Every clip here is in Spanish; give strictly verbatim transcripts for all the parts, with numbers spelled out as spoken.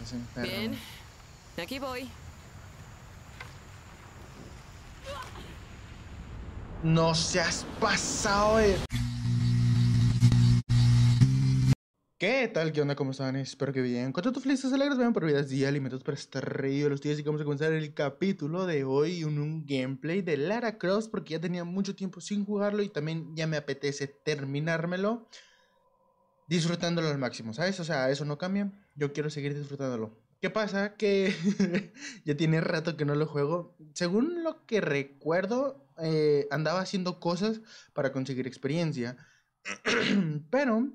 Estás enfermo. Bien, aquí voy. No seas pasado de... ¿Qué tal? ¿Qué onda? ¿Cómo están? Espero que bien. Contentos, felices, alegres, vean por vidas y alimentos para estar reído de los días. Y vamos a comenzar el capítulo de hoy, un, un gameplay de Lara Croft, porque ya tenía mucho tiempo sin jugarlo y también ya me apetece terminármelo disfrutándolo al máximo, ¿sabes? O sea, eso no cambia, yo quiero seguir disfrutándolo. ¿Qué pasa? Que ya tiene rato que no lo juego. Según lo que recuerdo, eh, andaba haciendo cosas para conseguir experiencia, pero...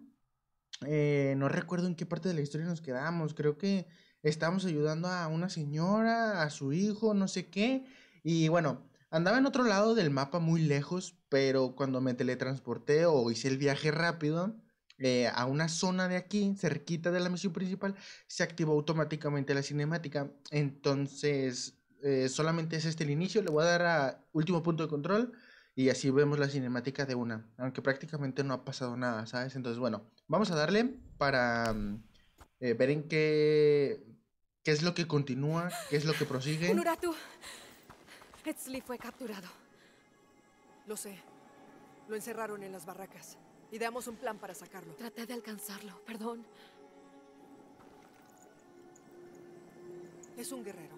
Eh, no recuerdo en qué parte de la historia nos quedamos. Creo que estábamos ayudando a una señora, a su hijo, no sé qué. Y bueno, andaba en otro lado del mapa muy lejos, pero cuando me teletransporté o hice el viaje rápido eh, a una zona de aquí, cerquita de la misión principal, se activó automáticamente la cinemática. Entonces, eh, solamente es este el inicio. Le voy a dar a último punto de control y así vemos la cinemática de una, aunque prácticamente no ha pasado nada, ¿sabes? Entonces, bueno, vamos a darle para eh, ver en qué qué es lo que continúa, qué es lo que prosigue. Unuratu, Ixchel fue capturado. Lo sé, lo encerraron en las barracas. Ideamos un plan para sacarlo. Traté de alcanzarlo, perdón. Es un guerrero.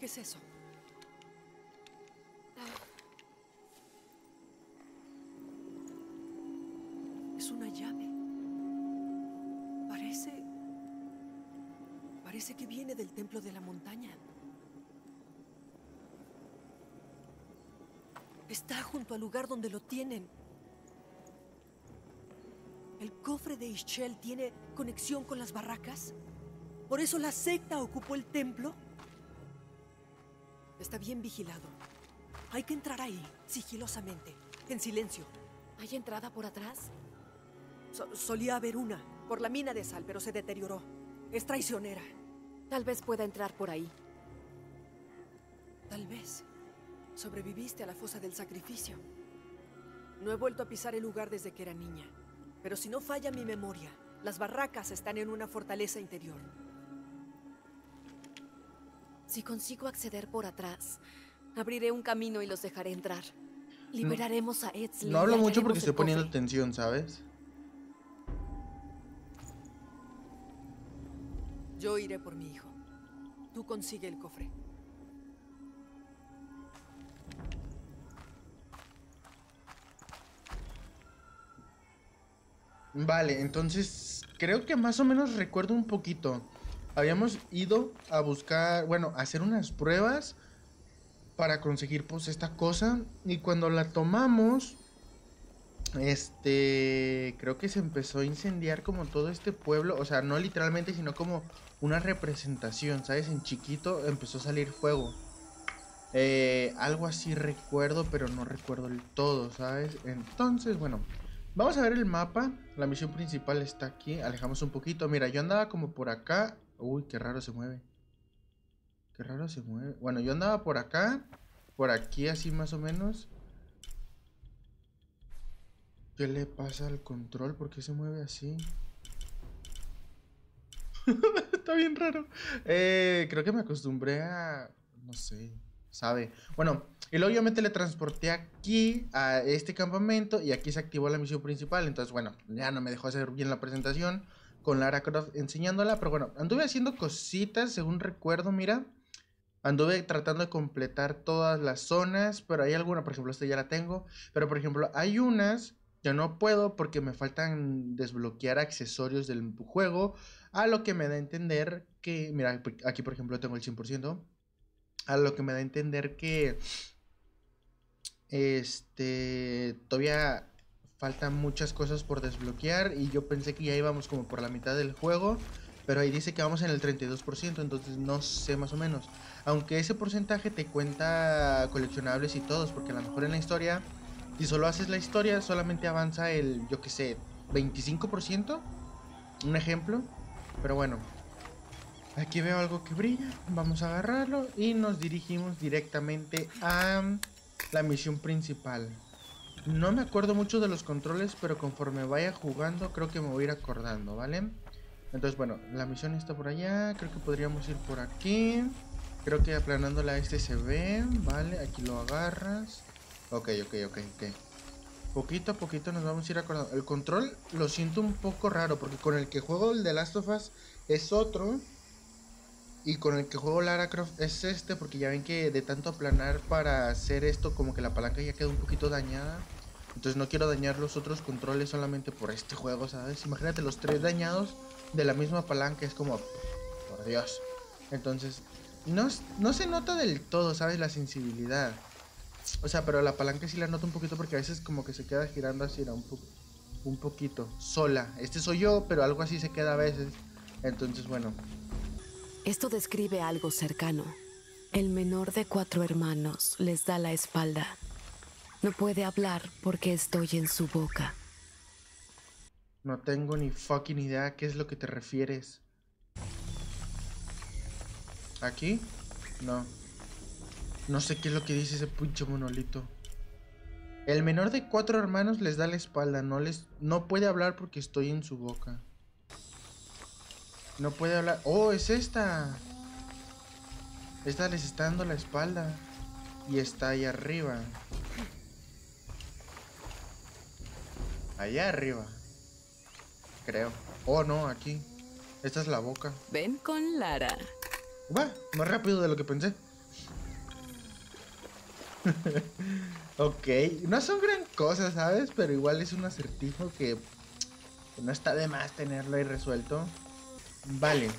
¿Qué es eso? Es una llave. Parece... Parece que viene del templo de la montaña. Está junto al lugar donde lo tienen. El cofre de Ixchel tiene conexión con las barracas. Por eso la secta ocupó el templo. Está bien vigilado. Hay que entrar ahí, sigilosamente, en silencio. ¿Hay entrada por atrás? So- solía haber una, por la mina de sal, pero se deterioró. Es traicionera. Tal vez pueda entrar por ahí. Tal vez. Sobreviviste a la fosa del sacrificio. No he vuelto a pisar el lugar desde que era niña. Pero si no falla mi memoria, las barracas están en una fortaleza interior. Si consigo acceder por atrás... Abriré un camino y los dejaré entrar. Liberaremos a Ixchel. No hablo mucho porque estoy poniendo atención, ¿sabes? Yo iré por mi hijo. Tú consigue el cofre. Vale, entonces creo que más o menos recuerdo un poquito. Habíamos ido a buscar, bueno, a hacer unas pruebas para conseguir pues esta cosa. Y cuando la tomamos, Este creo que se empezó a incendiar como todo este pueblo. O sea, no literalmente, sino como una representación, ¿sabes? En chiquito empezó a salir fuego, eh, algo así recuerdo, pero no recuerdo el todo, ¿sabes? Entonces, bueno, vamos a ver el mapa. La misión principal está aquí. Alejamos un poquito. Mira, yo andaba como por acá. Uy, qué raro se mueve. Qué raro se mueve. Bueno, yo andaba por acá, por aquí, así más o menos. ¿Qué le pasa al control? ¿Por qué se mueve así? Está bien raro. Eh, creo que me acostumbré a... No sé, sabe. Bueno, y luego yo me teletransporté aquí, a este campamento, y aquí se activó la misión principal. Entonces, bueno, ya no me dejó hacer bien la presentación con Lara Croft enseñándola. Pero bueno, anduve haciendo cositas, según recuerdo, mira. Anduve tratando de completar todas las zonas, pero hay alguna, por ejemplo, esta ya la tengo. Pero, por ejemplo, hay unas que no puedo porque me faltan desbloquear accesorios del juego. A lo que me da a entender que... Mira, aquí, por ejemplo, tengo el cien por ciento. A lo que me da a entender que... Este... Todavía faltan muchas cosas por desbloquear. Y yo pensé que ya íbamos como por la mitad del juego. Pero ahí dice que vamos en el treinta y dos por ciento, entonces no sé más o menos. Aunque ese porcentaje te cuenta coleccionables y todos, porque a lo mejor en la historia, si solo haces la historia, solamente avanza el, yo que sé, veinticinco por ciento. Un ejemplo. Pero bueno, aquí veo algo que brilla. Vamos a agarrarlo y nos dirigimos directamente a la misión principal. No me acuerdo mucho de los controles, pero conforme vaya jugando creo que me voy a ir acordando, ¿vale? Entonces, bueno, la misión está por allá. Creo que podríamos ir por aquí. Creo que aplanándola a este se ve. Vale, aquí lo agarras. Ok, ok, ok, ok. Poquito a poquito nos vamos a ir acordando. El control lo siento un poco raro, porque con el que juego el de Last of Us es otro, y con el que juego Lara Croft es este, porque ya ven que de tanto aplanar para hacer esto, como que la palanca ya quedó un poquito dañada. Entonces no quiero dañar los otros controles solamente por este juego, ¿sabes? Imagínate los tres dañados de la misma palanca, es como... por Dios. Entonces, no, no se nota del todo, ¿sabes? La sensibilidad. O sea, pero la palanca sí la noto un poquito, porque a veces como que se queda girando así, era un, po un poquito, sola. Este soy yo, pero algo así se queda a veces. Entonces, bueno... Esto describe algo cercano. El menor de cuatro hermanos les da la espalda. No puede hablar porque estoy en su boca. No tengo ni fucking idea a qué es lo que te refieres. ¿Aquí? No. No sé qué es lo que dice ese pinche monolito. El menor de cuatro hermanos les da la espalda. No, les, no puede hablar porque estoy en su boca. No puede hablar. ¡Oh, es esta! Esta les está dando la espalda. Y está ahí arriba. Allá arriba. Creo. Oh, no, aquí. Esta es la boca. Ven con Lara. Va, más rápido de lo que pensé. Ok. No son gran cosa, ¿sabes? Pero igual es un acertijo que... que no está de más tenerlo ahí resuelto. Vale,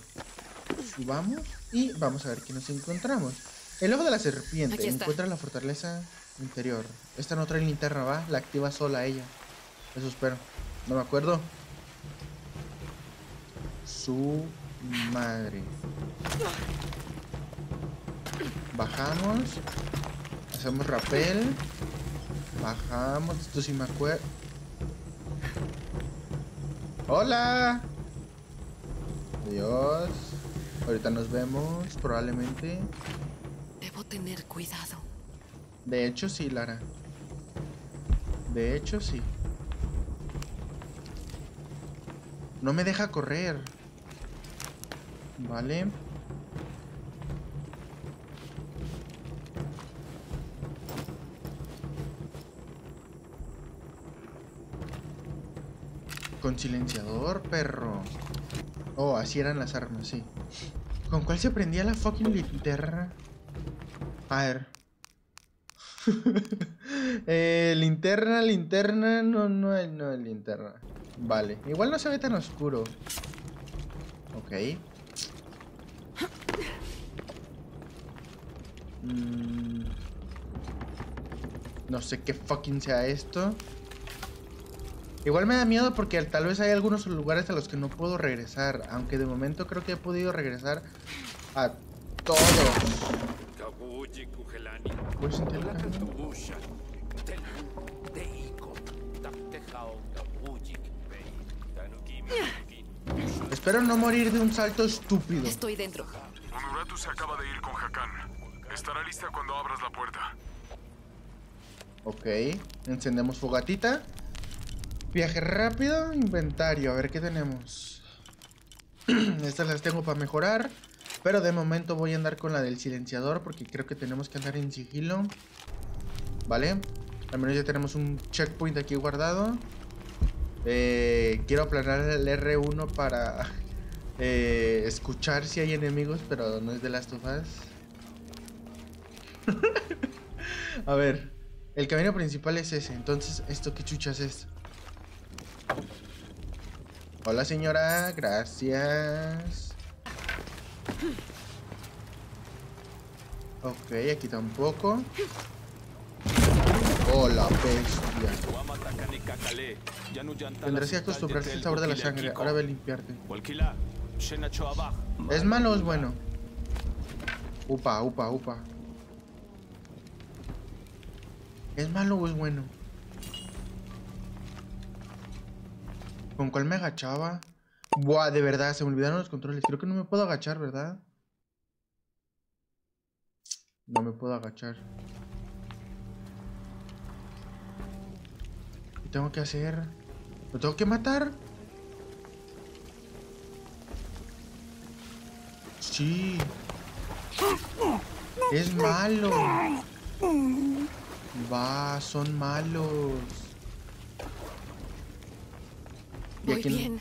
subamos y vamos a ver qué nos encontramos. El ojo de la serpiente. Encuentra la fortaleza interior. Esta no trae linterna, va, la activa sola ella. Eso espero, no me acuerdo. Su madre. Bajamos. Hacemos rappel. Bajamos, esto sí me acuerdo. ¡Hola! Dios. Ahorita nos vemos, probablemente. Debo tener cuidado. De hecho sí, Lara. De hecho sí. No me deja correr. Vale. Con silenciador, perro. Oh, así eran las armas, sí. ¿Con cuál se prendía la fucking linterna? A ver. eh, linterna, linterna. No, no, no es linterna. Vale, igual no se ve tan oscuro. Ok. mm. No sé qué fucking sea esto. Igual me da miedo porque tal vez hay algunos lugares a los que no puedo regresar. Aunque de momento creo que he podido regresar a todos. Pues, espero no morir de un salto estúpido. Estoy dentro. Unuratu se acaba de ir con Hakan. Estará lista cuando abras la puerta. Ok, encendemos fogatita. Viaje rápido, inventario, a ver qué tenemos. Estas las tengo para mejorar, pero de momento voy a andar con la del silenciador, porque creo que tenemos que andar en sigilo. Vale, al menos ya tenemos un checkpoint aquí guardado. eh, Quiero aplanar el erre uno para eh, escuchar si hay enemigos, pero no es de las tofas. A ver, el camino principal es ese, entonces esto qué chuchas es. Hola señora, gracias. Ok, aquí tampoco. Hola, bestia. Tendrás que acostumbrarse al sabor de la sangre. Ahora ve a limpiarte. ¿Es malo o es bueno? Upa, upa, upa. ¿Es malo o es bueno? ¿Con cuál me agachaba? Buah, de verdad, se me olvidaron los controles. Creo que no me puedo agachar, ¿verdad? No me puedo agachar. ¿Qué tengo que hacer? ¿Lo tengo que matar? Sí. Es malo. Va, son malos. Y aquí Muy bien.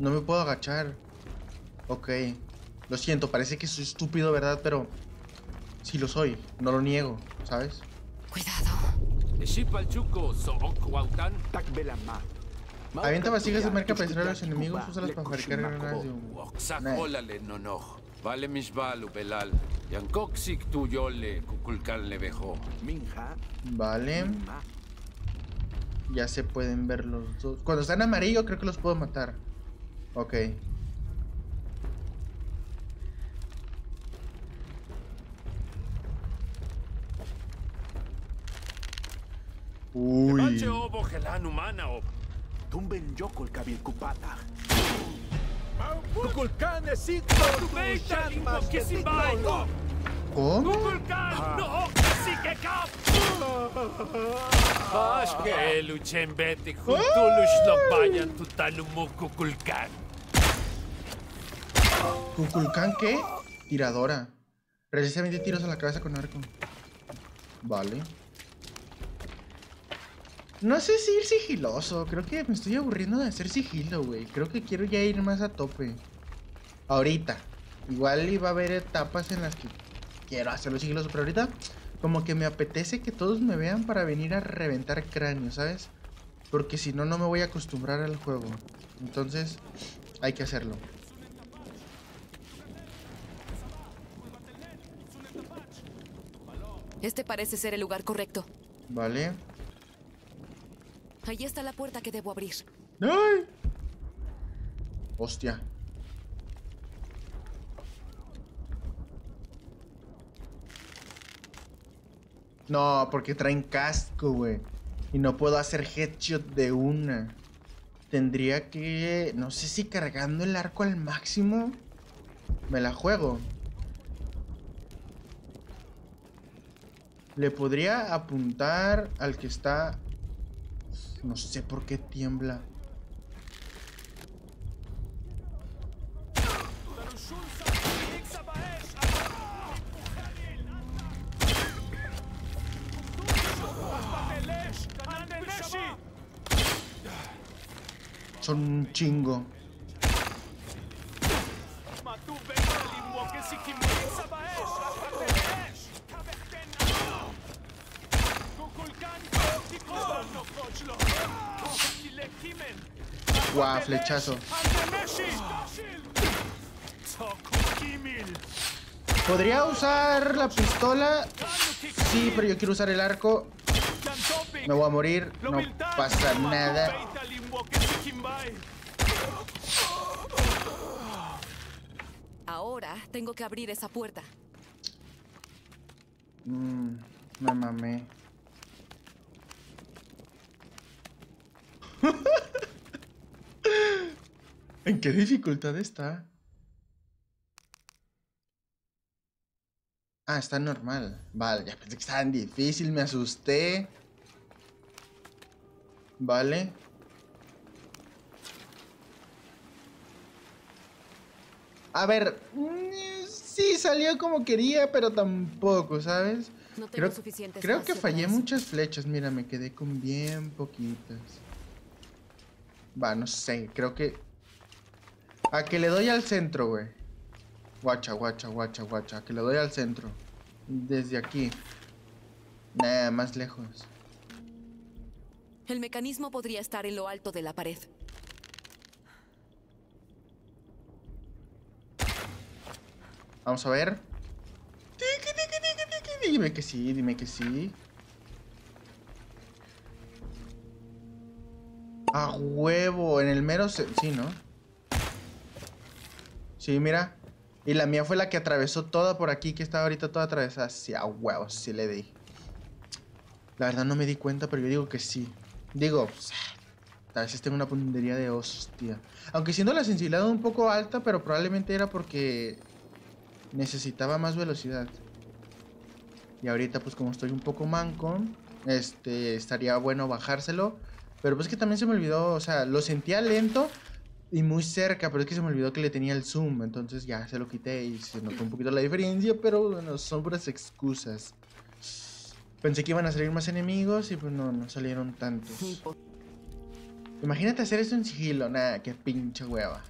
No, no me puedo agachar. Ok. Lo siento, parece que soy estúpido, ¿verdad? Pero sí lo soy. No lo niego, ¿sabes? Cuidado. Avienta vasijas de marca para cerrar a los enemigos. Usa las para fabricar granadas de humo. Vale. Ya se pueden ver los dos. Cuando están amarillo creo que los puedo matar. Ok. Uy. ¿Cómo? ¿Kukulkan qué? Tiradora. Resiste veinte tiros a la cabeza con arco. Vale. No sé si ir sigiloso. Creo que me estoy aburriendo de hacer sigilo, güey. Creo que quiero ya ir más a tope. Ahorita. Igual iba a haber etapas en las que quiero hacerlo sigiloso, pero ahorita como que me apetece que todos me vean para venir a reventar cráneos, ¿sabes? Porque si no, no me voy a acostumbrar al juego. Entonces, hay que hacerlo. Este parece ser el lugar correcto. Vale. Allí está la puerta que debo abrir. ¡Ay! Hostia. No, porque traen casco, güey. Y no puedo hacer headshot de una. Tendría que... No sé si cargando el arco al máximo me la juego. Le podría apuntar al que está... No sé por qué tiembla. Son un chingo. Guau, wow, flechazo. ¿Podría usar la pistola? Sí, pero yo quiero usar el arco. Me voy a morir. No pasa nada. Ahora tengo que abrir esa puerta. Mmm, me mamé. ¿En qué dificultad está? Ah, está normal. Vale, ya pensé que estaba en difícil, me asusté. Vale. A ver, sí salió como quería, pero tampoco, ¿sabes? No tengo suficiente espacio. Creo que fallé muchas flechas, mira, me quedé con bien poquitas. Va, no sé, creo que... A que le doy al centro, güey. Guacha, guacha, guacha, guacha. A que le doy al centro. Desde aquí. Nah, más lejos. El mecanismo podría estar en lo alto de la pared. Vamos a ver. Dime que sí, dime que sí. ¡A huevo! En el mero... Se sí, ¿no? Sí, mira. Y la mía fue la que atravesó toda por aquí, que está ahorita toda atravesada. Sí, a huevo, sí le di. La verdad no me di cuenta, pero yo digo que sí. Digo, pues, a veces tengo una puntería de hostia. Aunque siendo la sensibilidad un poco alta, pero probablemente era porque necesitaba más velocidad. Y ahorita, pues como estoy un poco manco, este, estaría bueno bajárselo. Pero pues que también se me olvidó, o sea, lo sentía lento, Y muy cerca, pero es que se me olvidó que le tenía el zoom. Entonces ya se lo quité y se notó un poquito la diferencia. Pero bueno, son puras excusas. Pensé que iban a salir más enemigos y pues no, no salieron tantos. Imagínate hacer esto en sigilo. Nada, qué pinche hueva.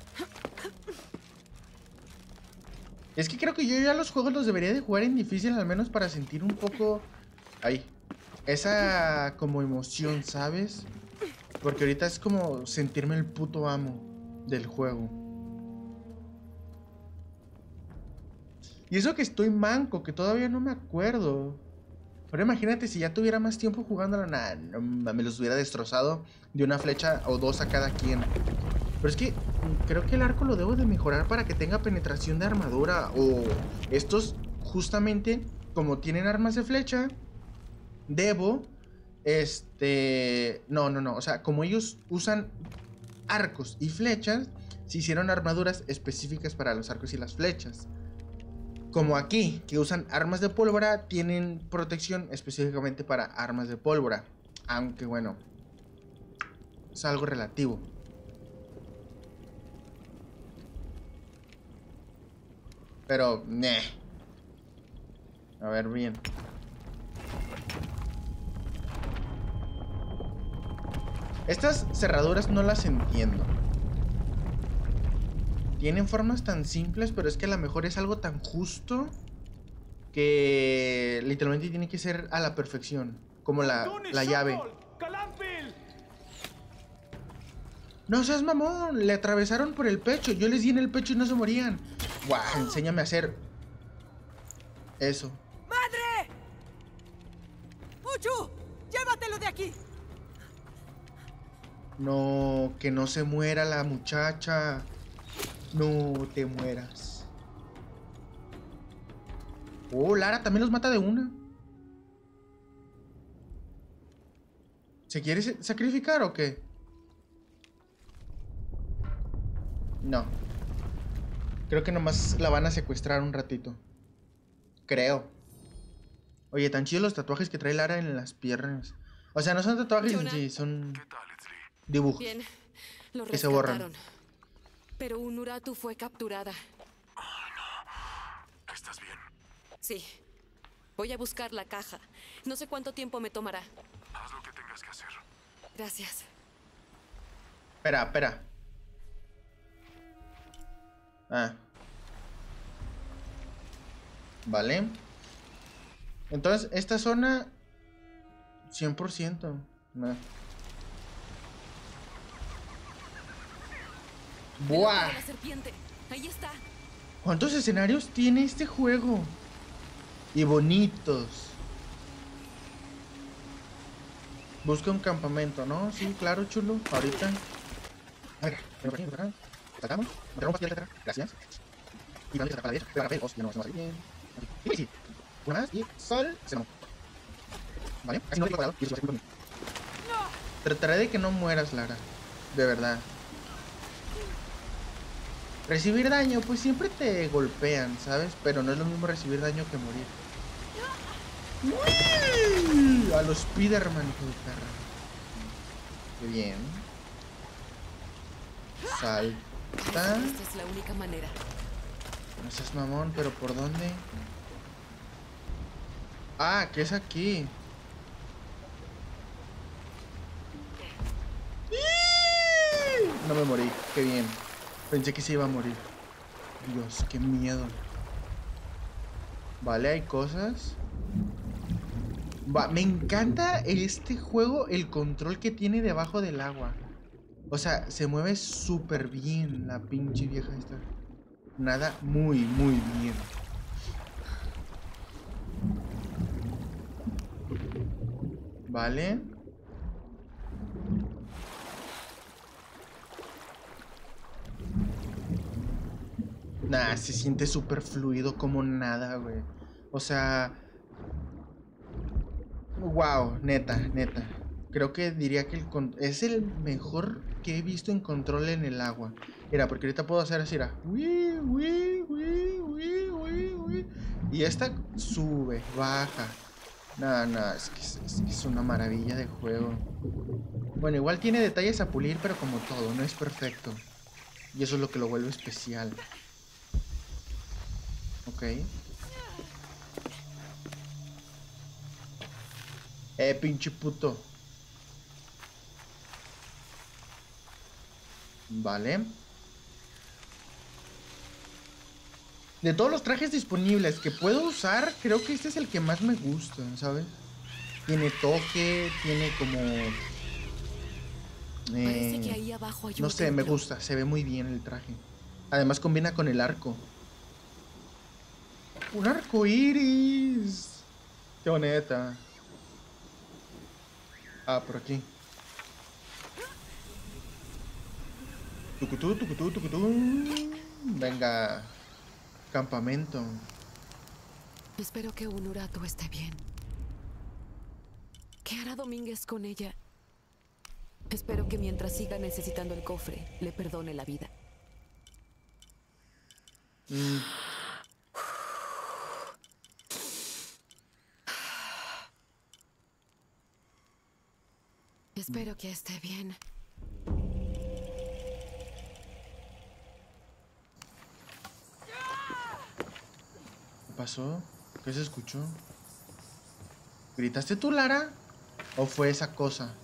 Es que creo que yo ya los juegos los debería de jugar en difícil, al menos para sentir un poco... Ahí. Esa como emoción, ¿sabes? Porque ahorita es como sentirme el puto amo del juego. Y eso que estoy manco, que todavía no me acuerdo. Pero imagínate si ya tuviera más tiempo jugándolo. Nah, no, me los hubiera destrozado de una flecha o dos a cada quien. Pero es que creo que el arco lo debo de mejorar para que tenga penetración de armadura. O estos justamente, como tienen armas de flecha, debo... Este... No, no, no. O sea, como ellos usan arcos y flechas, se hicieron armaduras específicas para los arcos y las flechas. Como aquí, que usan armas de pólvora, tienen protección específicamente para armas de pólvora. Aunque bueno, es algo relativo. Pero, meh. A ver, bien. Estas cerraduras no las entiendo. Tienen formas tan simples, pero es que a lo mejor es algo tan justo que literalmente tiene que ser a la perfección. Como la, la llave. No seas mamón, le atravesaron por el pecho. Yo les di en el pecho y no se morían. Guau, enséñame a hacer eso. ¡Madre! ¡Puchu! ¡Llévatelo de aquí! No, que no se muera la muchacha. No te mueras. Oh, Lara también los mata de una. ¿Se quiere sacrificar o qué? No. Creo que nomás la van a secuestrar un ratito. Creo. Oye, tan chidos los tatuajes que trae Lara en las piernas. O sea, no son tatuajes en sí, son... dibujos. Bien, lo que se borran. Pero Unuratu fue capturada. Ah, no. ¿Estás bien? Sí. Voy a buscar la caja. No sé cuánto tiempo me tomará. Haz lo que tengas que hacer. Gracias. Espera, espera. Ah. Vale. Entonces, esta zona... cien por ciento. Nah. ¡Buah! Ahí está. ¿Cuántos escenarios tiene este juego? Y bonitos. Busca un campamento, ¿no? Sí, claro, chulo. Ahorita. A ver, saltamos. Gracias. Y vamos a la diez. No hacemos así. Bien. Una más y sol. Se no. Vale, casi no tengo parado. Trataré de que no mueras, Lara. De verdad. Recibir daño, pues siempre te golpean, ¿sabes? Pero no es lo mismo recibir daño que morir. ¡Uy! A los Spiderman, qué bien. Salta. Esta es la única manera. No seas mamón, pero ¿por dónde? Ah, que es aquí. No me morí, qué bien. Pensé que se iba a morir. Dios, qué miedo. Vale, hay cosas. Va, me encanta este juego, el control que tiene debajo del agua. O sea, se mueve súper bien la pinche vieja esta. Nada, muy, muy bien. Vale. Nah, se siente súper fluido como nada, güey. O sea... Wow, neta, neta. Creo que diría que el es el mejor que he visto en control en el agua. Mira, porque ahorita puedo hacer así, era... Y esta sube, baja. Nah, nah, es que es, es una maravilla de juego. Bueno, igual tiene detalles a pulir, pero como todo, no es perfecto. Y eso es lo que lo vuelve especial. Ok. Eh, pinche puto. Vale. De todos los trajes disponibles que puedo usar, creo que este es el que más me gusta, ¿sabes? Tiene toque, tiene como... Eh, que ahí abajo hay no sé, templo. Me gusta, se ve muy bien el traje. Además combina con el arco. ¡Un arco iris! ¡Qué bonita! Ah, por aquí. Tucutú, tucutú, tucutú. Venga. Campamento. Espero que Unuratu esté bien. ¿Qué hará Domínguez con ella? Espero que mientras siga necesitando el cofre, le perdone la vida. Mm. Espero que esté bien. ¿Qué pasó? ¿Qué se escuchó? ¿Gritaste tú, Lara? ¿O fue esa cosa?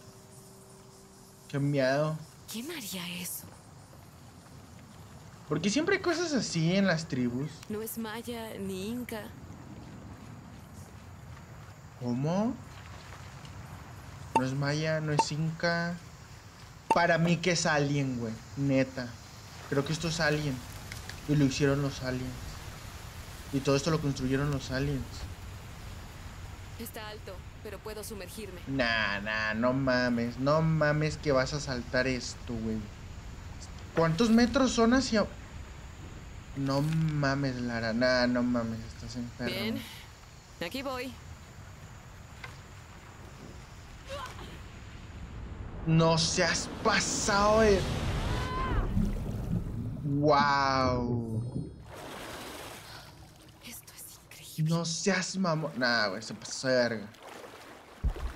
¡Qué miedo! ¿Quién haría eso? Porque siempre hay cosas así en las tribus. No es maya ni inca. ¿Cómo? No es maya, no es inca. Para mí que es alien, güey. Neta. Creo que esto es alien. Y lo hicieron los aliens. Y todo esto lo construyeron los aliens. Está alto, pero puedo sumergirme. Nah, nah, no mames. No mames que vas a saltar esto, güey. ¿Cuántos metros son hacia...? No mames, Lara. Nah, no mames, estás enfermo. Bien, aquí voy. No seas pasado de... Wow. No seas mamón. Nah, güey, se pasó de verga.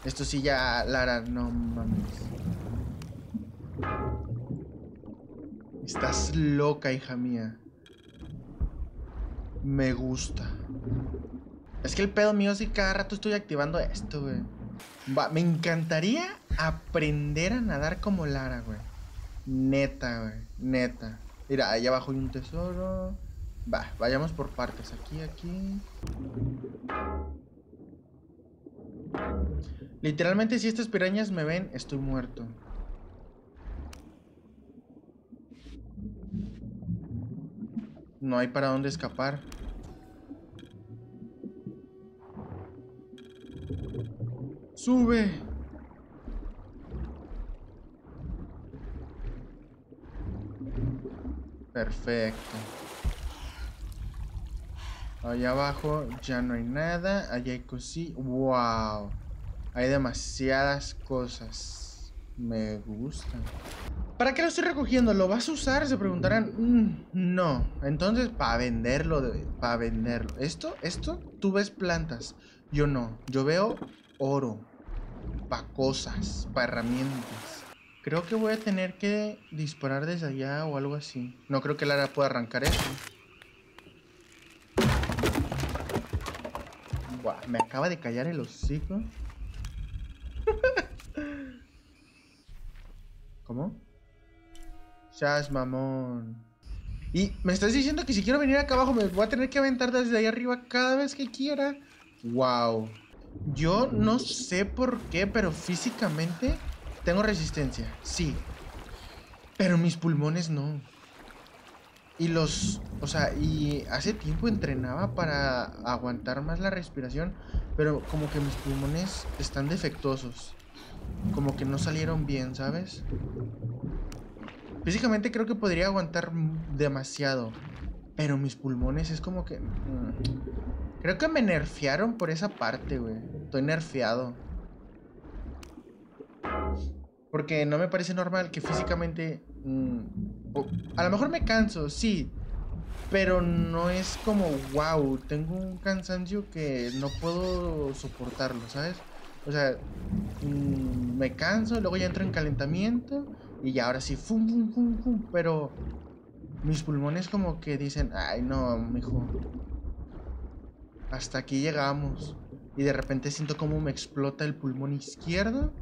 Esto sí ya, Lara, no mames. Estás loca, hija mía. Me gusta. Es que el pedo mío es que cada rato estoy activando esto, güey. Va, me encantaría aprender a nadar como Lara, güey. Neta, güey, neta. Mira, allá abajo hay un tesoro. Va, vayamos por partes. Aquí, aquí. Literalmente, si estas pirañas me ven, estoy muerto. No hay para dónde escapar. ¡Sube! Perfecto. Allá abajo ya no hay nada. Allá hay cosí. ¡Wow! Hay demasiadas cosas. Me gusta. ¿Para qué lo estoy recogiendo? ¿Lo vas a usar? Se preguntarán. Mm, no. Entonces, para venderlo. Para venderlo. ¿Esto? ¿Esto? Tú ves plantas. Yo no. Yo veo oro. Para cosas. Para herramientas. Creo que voy a tener que disparar desde allá o algo así. No creo que Lara pueda arrancar eso. Wow, me acaba de callar el hocico. ¿Cómo? Seas mamón. Y me estás diciendo que si quiero venir acá abajo me voy a tener que aventar desde ahí arriba cada vez que quiera. Wow. Yo no sé por qué, pero físicamente tengo resistencia, sí. Pero mis pulmones no. Y los... O sea, y hace tiempo entrenaba para aguantar más la respiración, pero como que mis pulmones están defectuosos. Como que no salieron bien, ¿sabes? Físicamente creo que podría aguantar demasiado, pero mis pulmones es como que... Creo que me nerfearon por esa parte, güey. Estoy nerfeado. Porque no me parece normal que físicamente... Oh, a lo mejor me canso, sí. Pero no es como, wow, tengo un cansancio que no puedo soportarlo, ¿sabes? O sea, mmm, me canso, luego ya entro en calentamiento y ya ahora sí, fum, fum, fum, fum. Pero Mis pulmones como que dicen, ay no, mijo, hasta aquí llegamos. Y de repente siento como me explota el pulmón izquierdo.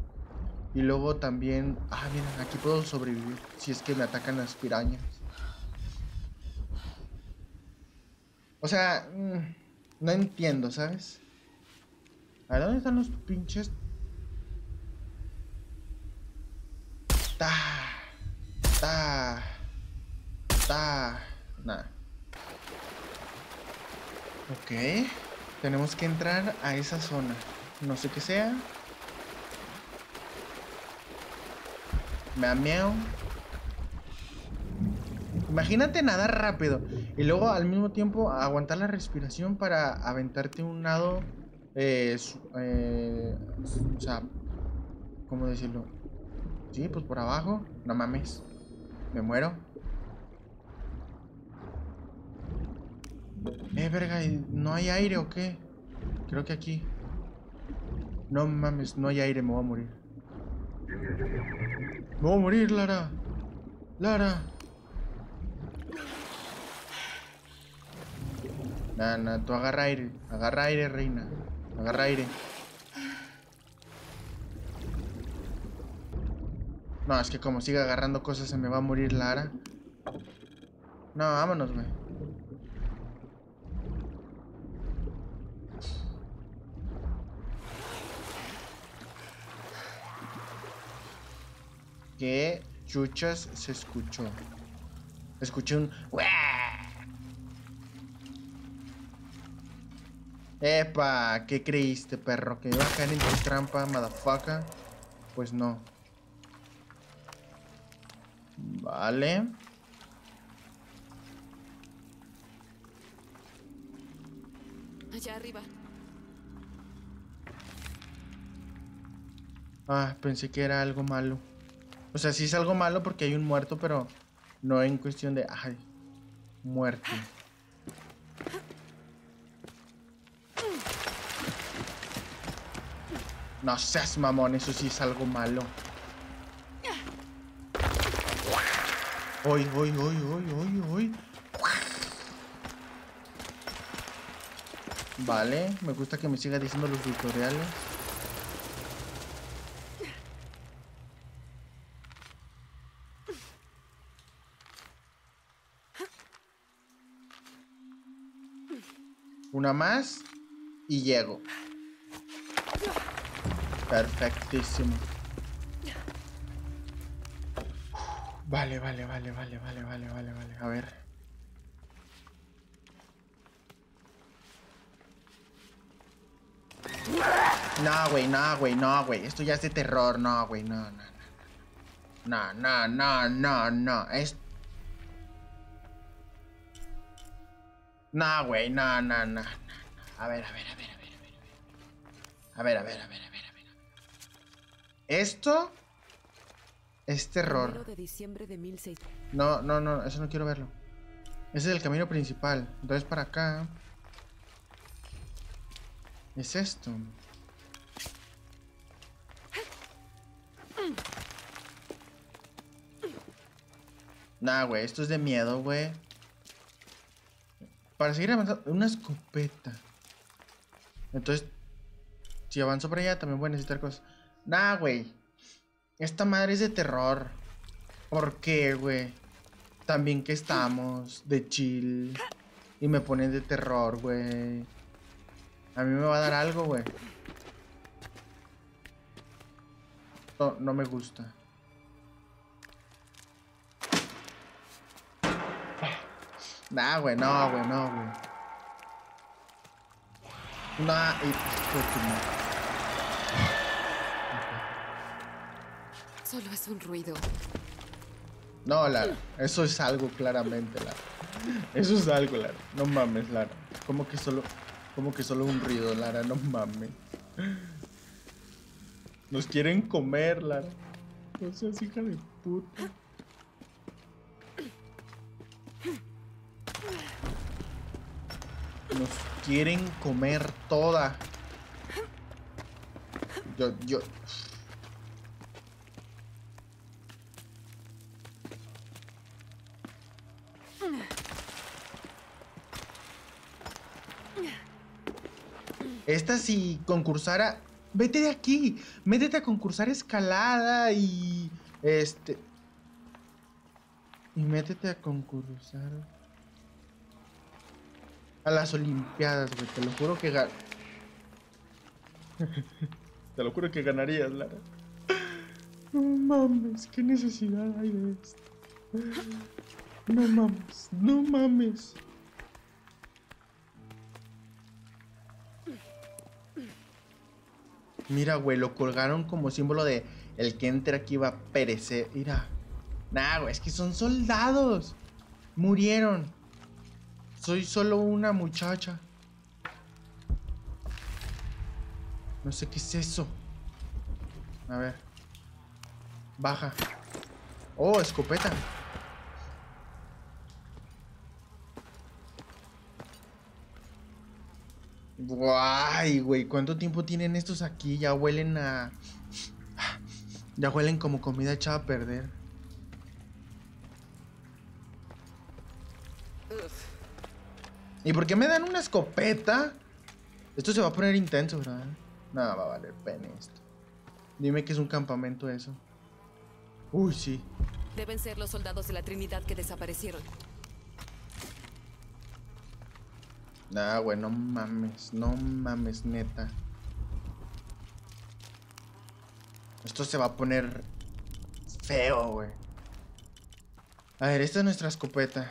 Y luego también, ah mira, aquí puedo sobrevivir si es que me atacan las pirañas. O sea, no entiendo, ¿sabes? A ver, ¿dónde están los pinches? Ta, ta, ta, nada. Ok, tenemos que entrar a esa zona. No sé qué sea. Meow. Imagínate nadar rápido y luego al mismo tiempo aguantar la respiración para aventarte un nado, eh, eh, o sea, ¿cómo decirlo? Sí, pues por abajo, no mames, me muero. Eh, verga, ¿no hay aire o qué? Creo que aquí. No mames, no hay aire, me voy a morir. Me voy a morir, Lara. Lara. Nah, nah, tú agarra aire. Agarra aire, reina. Agarra aire. No, es que como siga agarrando cosas se me va a morir Lara. No, vámonos, güey. ¿Qué chuchas se escuchó? Escuché un... ¡Epa! ¿Qué creíste, perro? ¿Que me iba a caer en tu trampa, madafaca? Pues no. Vale. Allá arriba. Ah, pensé que era algo malo. O sea, sí es algo malo porque hay un muerto, pero no en cuestión de... ¡Ay! Muerte. No seas mamón, eso sí es algo malo. Uy, uy, uy, uy, uy, uy. Vale, me gusta que me siga diciendo los tutoriales. Una más y llego. Perfectísimo. Vale, vale, vale, vale, vale, vale, vale, vale. A ver. No, güey, no, güey, no, güey. Esto ya es de terror, no, güey, no, no, no, no, no, no, no, no. Es... No, güey, no, no, no, no. A ver, a ver, a ver, a ver, a ver, a ver, a ver, a ver, a ver. Esto es terror. No, no, no, eso no quiero verlo. Ese es el camino principal. Entonces para acá es esto. Nah, güey, esto es de miedo, güey. Para seguir avanzando, una escopeta. Entonces, si avanzo para allá también voy a necesitar cosas. Nah, güey. Esta madre es de terror. ¿Por qué, güey? También que estamos de chill y me ponen de terror, güey. A mí me va a dar algo, güey. No, no me gusta. Nah, güey, no, güey, no, güey. Nah, y... Solo es un ruido. No, Lara, eso es algo claramente, Lara. Eso es algo, Lara. No mames, Lara. ¿Cómo que solo, cómo que solo un ruido, Lara? No mames. Nos quieren comer, Lara. No seas hija de puta. Nos quieren comer toda. Yo, yo... Esta si concursara... Vete de aquí, métete a concursar escalada y... Este... Y métete a concursar... A las Olimpiadas, güey, te lo juro que gan... Te lo juro que ganarías, Lara. No mames, qué necesidad hay de esto. No mames, no mames. Mira, güey, lo colgaron como símbolo de... El que entre aquí va a perecer. Mira. Nah, güey, es que son soldados. Murieron. Soy solo una muchacha. No sé qué es eso. A ver. Baja. Oh, escopeta. Guay, güey. ¿Cuánto tiempo tienen estos aquí? Ya huelen a... Ya huelen como comida echada a perder. ¿Y por qué me dan una escopeta? Esto se va a poner intenso, ¿verdad? Nada, va a valer pena esto. Dime que es un campamento eso. Uy, sí. Deben ser los soldados de la Trinidad que desaparecieron. Nah, güey, no mames. No mames, neta. Esto se va a poner feo, güey. A ver, esta es nuestra escopeta.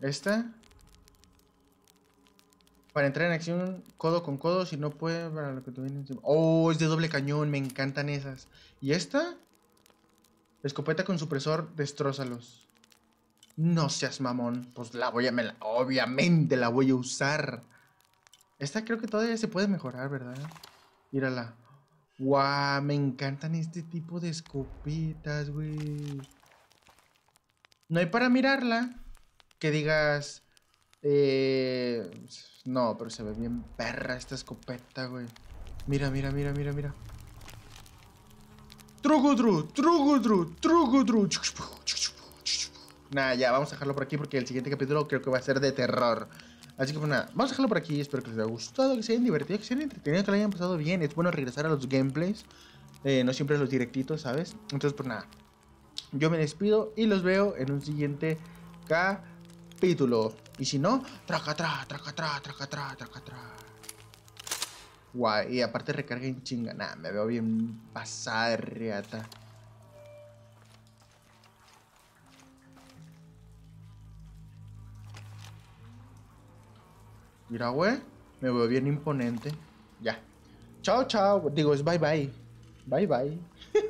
Esta. Para entrar en acción codo con codo, si no puede, para lo que te viene encima. Oh, es de doble cañón, me encantan esas. ¿Y esta? Escopeta con supresor, destrózalos. No seas mamón. Pues la voy a... Me la, obviamente la voy a usar. Esta creo que todavía se puede mejorar, ¿verdad? Mírala. ¡Guau! Wow, me encantan este tipo de escopetas, güey. No hay para mirarla. Que digas... Eh... No, pero se ve bien perra esta escopeta, güey. Mira, mira, mira, mira, mira. Trugudru, trugudru, trugudru. Nah, ya, vamos a dejarlo por aquí porque el siguiente capítulo creo que va a ser de terror. Así que pues nada, vamos a dejarlo por aquí. Espero que les haya gustado, que se hayan divertido, que se hayan entretenido, que lo hayan pasado bien. Es bueno regresar a los gameplays. Eh, no siempre los directitos, ¿sabes? Entonces, pues nada. Yo me despido y los veo en un siguiente capítulo. Y si no, traca, tra, traca, tra, traca, tra, traca, tra. Guay, y aparte recarga en chinga. Nah, me veo bien pasada de reata. Mira, güey, me veo bien imponente. Ya. Chao, chao. Digo, es bye, bye. Bye, bye.